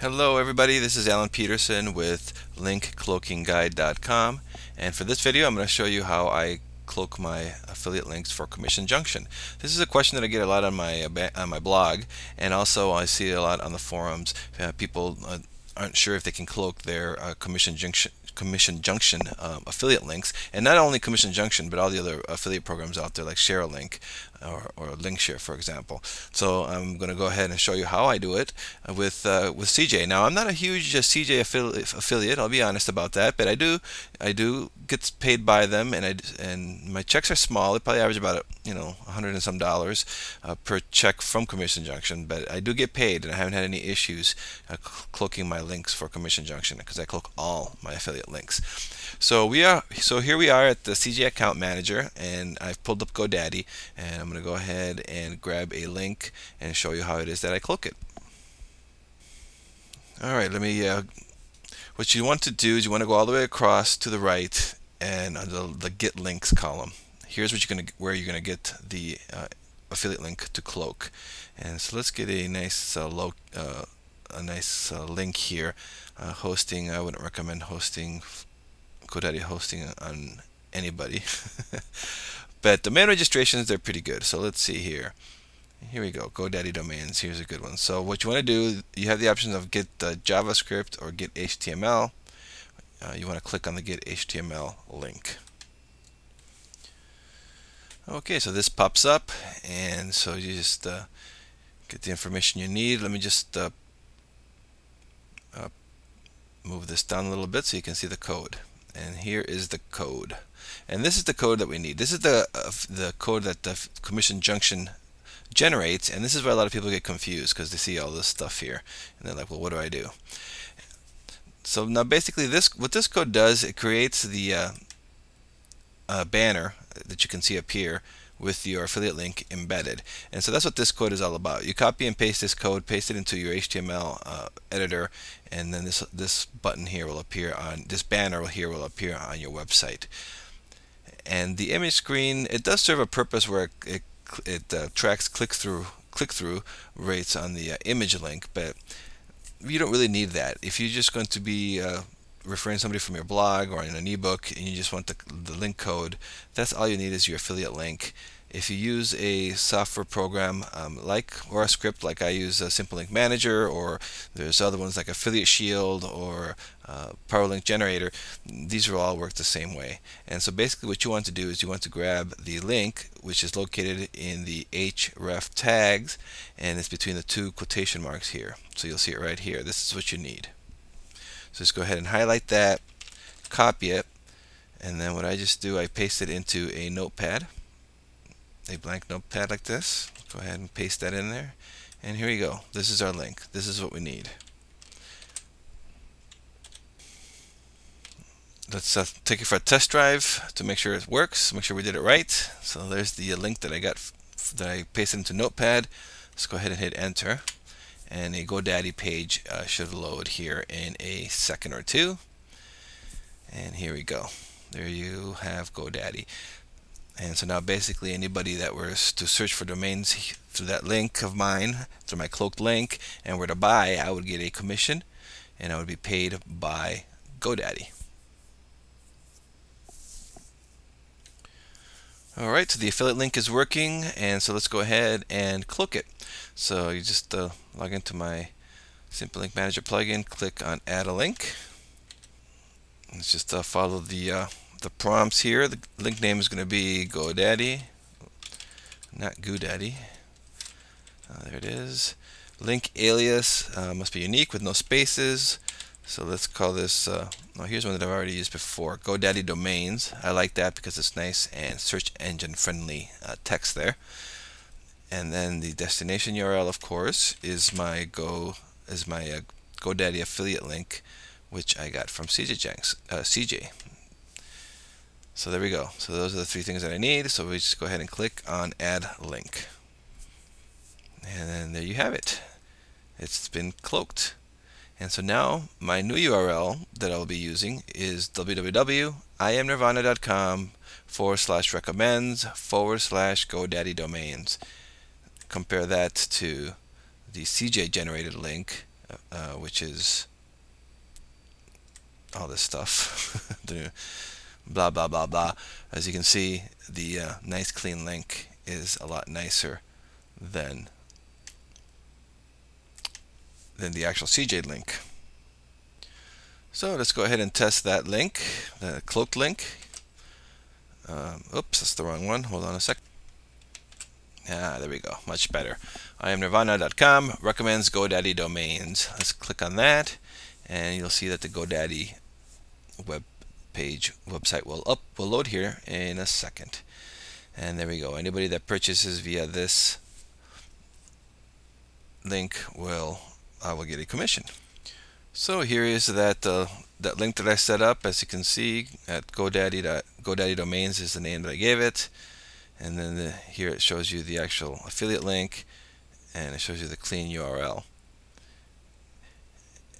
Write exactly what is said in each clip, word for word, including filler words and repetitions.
Hello everybody, this is Alan Peterson with Link Cloaking Guide dot com, and for this video I'm going to show you how I cloak my affiliate links for Commission Junction. This is a question that I get a lot on my on my blog, and also I see a lot on the forums. Uh, people uh, aren't sure if they can cloak their uh, Commission Junction Commission Junction um, affiliate links, and not only Commission Junction but all the other affiliate programs out there like ShareAlink or, or LinkShare, for example. So I'm going to go ahead and show you how I do it with uh, with C J. Now, I'm not a huge uh, C J affiliate, I'll be honest about that, but I do I do get paid by them, and I and my checks are small. They probably average about, you know, a hundred and some dollars uh, per check from Commission Junction, but I do get paid, and I haven't had any issues uh, cloaking my links for Commission Junction because I cloak all my affiliate links. So we are so here we are at the C J account manager, and I've pulled up GoDaddy, and I'm going to go ahead and grab a link and show you how it is that I cloak it. Alright, let me uh, what you want to do is you want to go all the way across to the right and under the get links column. Here's what you're going to where you're going to get the uh, affiliate link to cloak. And so let's get a nice uh, low uh, a nice uh, link here. Uh, hosting, I wouldn't recommend hosting GoDaddy hosting on anybody. But domain registrations, they're pretty good. So let's see here. Here we go, GoDaddy domains. Here's a good one. So what you want to do, you have the options of get uh, JavaScript or get H T M L. Uh, you want to click on the get H T M L link. Okay, so this pops up, and so you just uh, get the information you need. Let me just uh, uh, move this down a little bit so you can see the code. And here is the code. And this is the code that we need. This is the uh, the code that the Commission Junction generates, and this is where a lot of people get confused because they see all this stuff here and they're like, well, what do I do? So now basically this what this code does, it creates the uh, uh, banner that you can see up here with your affiliate link embedded. And so that's what this code is all about. You copy and paste this code, paste it into your H T M L uh, editor, and then this this button here will appear on this banner here will appear on your website. And the image screen, it does serve a purpose where it it, it uh, tracks click through click through rates on the uh, image link, but you don't really need that if you're just going to be uh, referring somebody from your blog or in an ebook, and you just want the, the link code. That's all you need, is your affiliate link. If you use a software program um, like or a script like I use, a Simple Link Manager, or there's other ones like Affiliate Shield or uh, Power Link Generator, these will all work the same way. And so basically what you want to do is you want to grab the link which is located in the href tags, and it's between the two quotation marks here. So you'll see it right here. This is what you need. So just go ahead and highlight that, copy it, and then what I just do, I paste it into a notepad, a blank notepad like this. Go ahead and paste that in there, and here we go. This is our link. This is what we need. Let's uh, take it for a test drive to make sure it works, make sure we did it right. So there's the link that I got f that I pasted into Notepad. Let's go ahead and hit enter, and a GoDaddy page uh, should load here in a second or two. And here we go. There you have GoDaddy. And so now basically anybody that were to search for domains through that link of mine, through my cloaked link, and were to buy, I would get a commission, and I would be paid by GoDaddy. Alright, so the affiliate link is working, and so let's go ahead and cloak it. So you just uh, log into my Simple Link Manager plugin, click on Add a Link. Let's just uh, follow the uh, the prompts here. The link name is going to be GoDaddy, not GoDaddy. Uh, there it is. Link alias uh, must be unique with no spaces. So let's call this, uh, oh, here's one that I've already used before, GoDaddy Domains. I like that because it's nice and search engine friendly uh, text there. And then the destination U R L, of course, is my Go is my uh, GoDaddy affiliate link, which I got from C J Jenks, uh, C J. So there we go. So those are the three things that I need. So we just go ahead and click on Add Link. And then there you have it. It's been cloaked. And so now my new U R L that I'll be using is w w w dot I am Nirvana dot com forward slash recommends forward slash GoDaddy domains. Compare that to the C J generated link uh, which is all this stuff. Blah blah blah blah. As you can see, the uh, nice clean link is a lot nicer than than the actual C J link. So let's go ahead and test that link, the cloaked link. Um, oops, that's the wrong one. Hold on a sec. Ah, there we go. Much better. I am Nirvana dot com recommends GoDaddy domains. Let's click on that, and you'll see that the GoDaddy web page website will up will load here in a second. And there we go. Anybody that purchases via this link will I uh, will get a commission. So here is that uh, that link that I set up. As you can see, at GoDaddy, GoDaddy domains is the name that I gave it, and then the, here it shows you the actual affiliate link, and it shows you the clean U R L.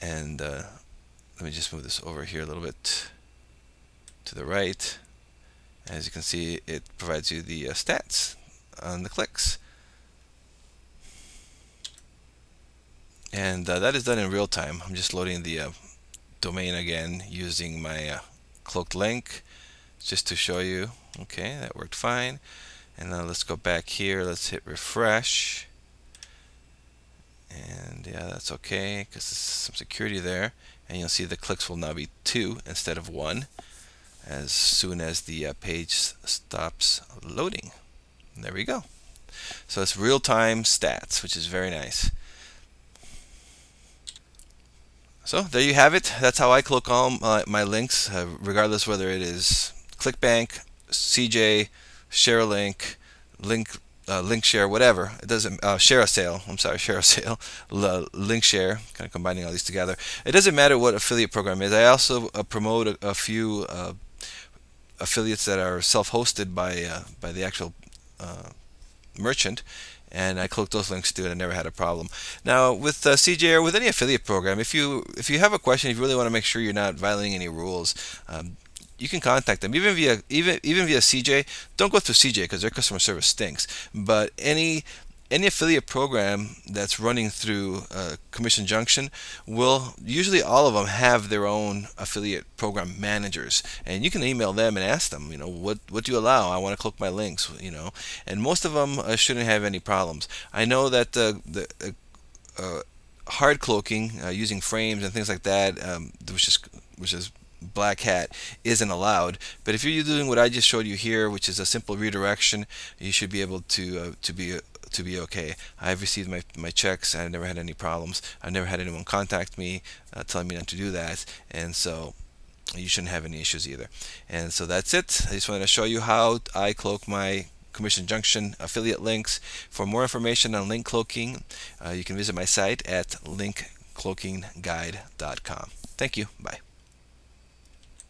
And uh, let me just move this over here a little bit to the right. As you can see, it provides you the uh, stats on the clicks. And uh, that is done in real time. I'm just loading the uh, domain again using my uh, cloaked link just to show you. Okay, that worked fine. And now let's go back here. Let's hit refresh. And yeah, that's okay because there's some security there. And you'll see the clicks will now be two instead of one as soon as the uh, page stops loading. And there we go. So it's real-time stats, which is very nice. So there you have it. That's how I cloak all uh, my links, uh, regardless whether it is ClickBank, C J, ShareAlink, Link, uh, Link Share, whatever. It doesn't uh, share a sale. I'm sorry, share a sale. L link Share. Kind of combining all these together. It doesn't matter what affiliate program it is. I also uh, promote a, a few uh, affiliates that are self-hosted by uh, by the actual uh, merchant. And I cloaked those links too, and I never had a problem. Now, with uh, C J or with any affiliate program, if you if you have a question, if you really want to make sure you're not violating any rules, um, you can contact them. Even via even even via C J, don't go through C J because their customer service stinks. But any any affiliate program that's running through uh, Commission Junction will usually all of them have their own affiliate program managers, and you can email them and ask them, you know, what what do you allow? I want to cloak my links, you know, and most of them uh, shouldn't have any problems. I know that uh, the uh, uh, hard cloaking uh, using frames and things like that, um, which is which is black hat, isn't allowed, but if you're doing what I just showed you here, which is a simple redirection, you should be able to uh, to be uh, to be okay. I've received my, my checks, and I've never had any problems. I've never had anyone contact me uh, telling me not to do that, and so you shouldn't have any issues either. And so that's it. I just wanted to show you how I cloak my Commission Junction affiliate links. For more information on link cloaking, uh, you can visit my site at link cloaking guide dot com. Thank you. Bye.